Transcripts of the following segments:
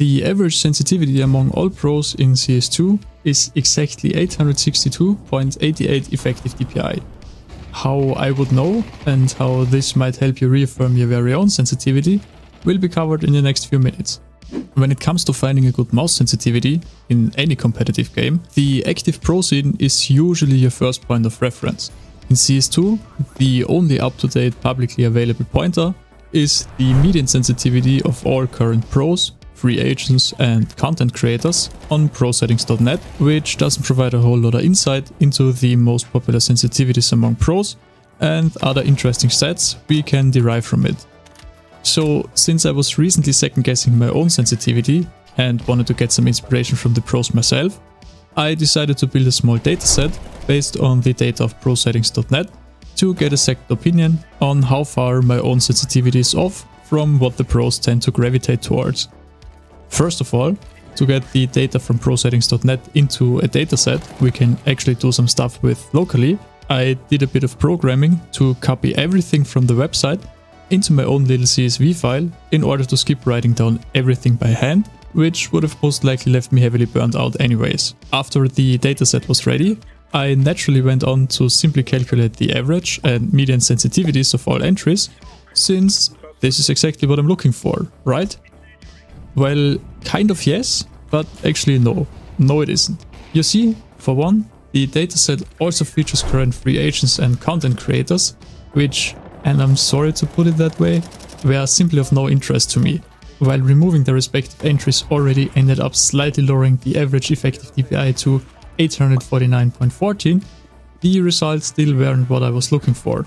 The average sensitivity among all pros in CS2 is exactly 862.88 effective DPI. How I would know and how this might help you reaffirm your very own sensitivity will be covered in the next few minutes. When it comes to finding a good mouse sensitivity in any competitive game, the active pro scene is usually your first point of reference. In CS2, the only up-to-date publicly available pointer is the median sensitivity of all current pros, free agents and content creators on ProSettings.net, which doesn't provide a whole lot of insight into the most popular sensitivities among pros and other interesting stats we can derive from it. So, since I was recently second-guessing my own sensitivity and wanted to get some inspiration from the pros myself, I decided to build a small dataset based on the data of ProSettings.net to get a second opinion on how far my own sensitivity is off from what the pros tend to gravitate towards. First of all, to get the data from ProSettings.net into a dataset we can actually do some stuff with locally, I did a bit of programming to copy everything from the website into my own little CSV file in order to skip writing down everything by hand, which would have most likely left me heavily burnt out anyways. After the dataset was ready, I naturally went on to simply calculate the average and median sensitivities of all entries, since this is exactly what I'm looking for, right? Well, kind of yes, but actually no. No, it isn't. You see, for one, the dataset also features current free agents and content creators, which, and I'm sorry to put it that way, were simply of no interest to me, while removing their respective entries already ended up slightly lowering the average effective DPI to 849.14, the results still weren't what I was looking for.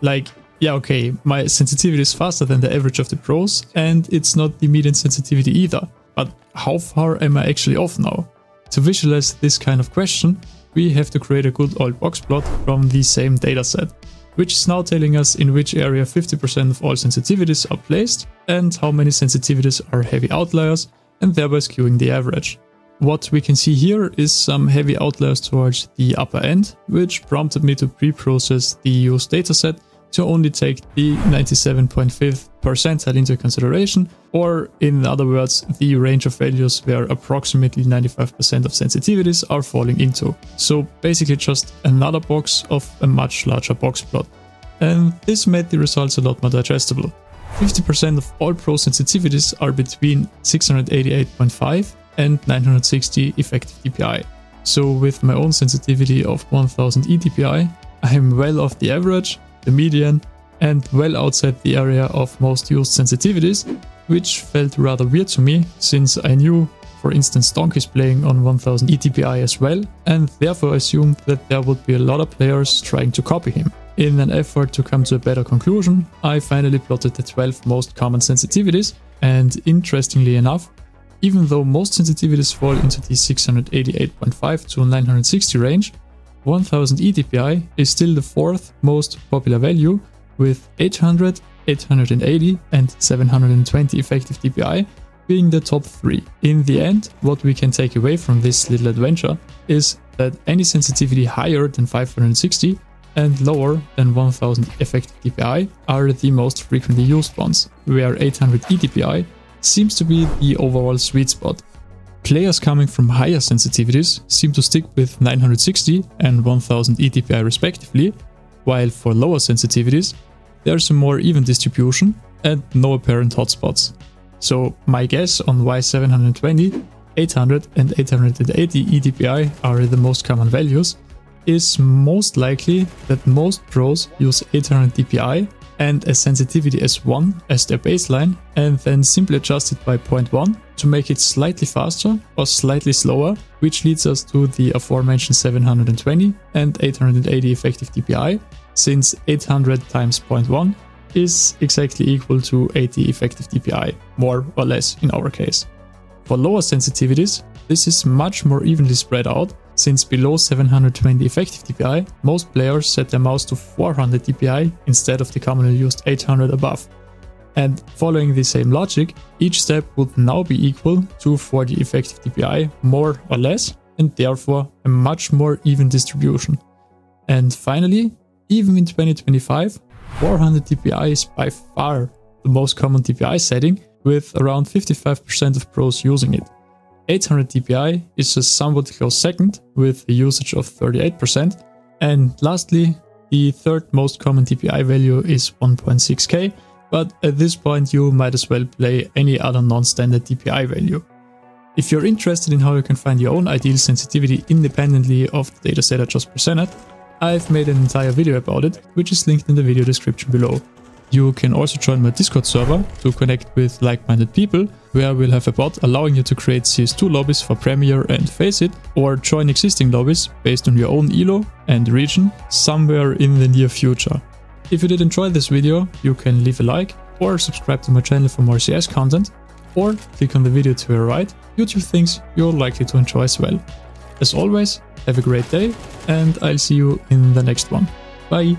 Like, yeah, okay, my sensitivity is faster than the average of the pros, and it's not the median sensitivity either, but how far am I actually off now? To visualize this kind of question, we have to create a good old box plot from the same dataset, which is now telling us in which area 50% of all sensitivities are placed and how many sensitivities are heavy outliers and thereby skewing the average. What we can see here is some heavy outliers towards the upper end, which prompted me to pre-process the used dataset to only take the 97.5th percentile into consideration, or in other words, the range of values where approximately 95% of sensitivities are falling into. So basically just another box of a much larger box plot. And this made the results a lot more digestible. 50% of all pro sensitivities are between 688.5 and 960 effective DPI. So with my own sensitivity of 1000 EDPI, I am well off the average, the median, and well outside the area of most used sensitivities, which felt rather weird to me, since I knew, for instance, Donk is playing on 1000 EDPI as well, and therefore assumed that there would be a lot of players trying to copy him. In an effort to come to a better conclusion, I finally plotted the 12 most common sensitivities, and interestingly enough, even though most sensitivities fall into the 688.5 to 960 range, 1000 EDPI is still the fourth most popular value with 800, 880 and 720 effective DPI being the top three. In the end, what we can take away from this little adventure is that any sensitivity higher than 560 and lower than 1000 effective DPI are the most frequently used ones, where 800 EDPI seems to be the overall sweet spot. Players coming from higher sensitivities seem to stick with 960 and 1000 EDPI respectively, while for lower sensitivities there's a more even distribution and no apparent hotspots. So my guess on why 720, 800 and 880 EDPI are the most common values is most likely that most pros use 800 DPI and a sensitivity S1 as their baseline and then simply adjust it by 0.1 to make it slightly faster or slightly slower, which leads us to the aforementioned 720 and 880 effective DPI, since 800 times 0.1 is exactly equal to 80 effective DPI, more or less in our case. For lower sensitivities, this is much more evenly spread out, since below 720 effective DPI, most players set their mouse to 400 DPI instead of the commonly used 800 above. And following the same logic, each step would now be equal to 40 effective DPI more or less, and therefore a much more even distribution. And finally, even in 2025, 400 DPI is by far the most common DPI setting, with around 55% of pros using it. 800 DPI is just somewhat close second with a usage of 38%. And lastly, the third most common DPI value is 1.6k, but at this point you might as well play any other non-standard DPI value. If you're interested in how you can find your own ideal sensitivity independently of the dataset I just presented, I've made an entire video about it, which is linked in the video description below. You can also join my Discord server to connect with like-minded people, where we'll have a bot allowing you to create CS2 lobbies for Premier and Faceit, or join existing lobbies based on your own ELO and region somewhere in the near future. If you did enjoy this video, you can leave a like or subscribe to my channel for more CS content, or click on the video to your right. YouTube thinks you're likely to enjoy as well. As always, have a great day, and I'll see you in the next one. Bye!